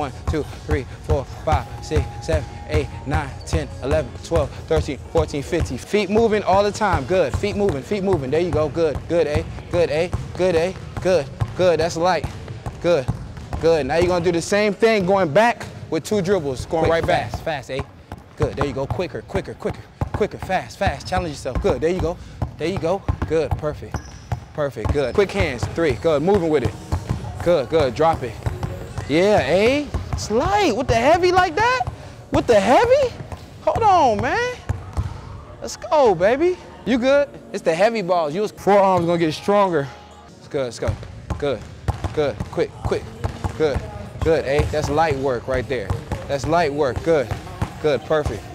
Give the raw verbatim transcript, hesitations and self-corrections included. one, two, three, four, five, six, seven, eight, nine, ten, eleven, twelve, thirteen, fourteen, fifteen. Feet moving all the time, good. Feet moving, feet moving, there you go, good. Good, A, good, A, good, A, good, good, that's light. Good, good, now you're gonna do the same thing going back with two dribbles, going quick, right back. Fast, fast, A, good, there you go, quicker, quicker, quicker, quicker, fast, fast, challenge yourself, good, there you go, there you go, good, perfect, perfect, good. Quick hands, three, good, moving with it. Good, good, drop it. Yeah, eh? It's light, with the heavy like that? With the heavy? Hold on, man. Let's go, baby. You good? It's the heavy balls. Your forearm's gonna get stronger. It's good, let's go. Good, good, quick, quick, good, good, eh? That's light work right there. That's light work, good, good, perfect.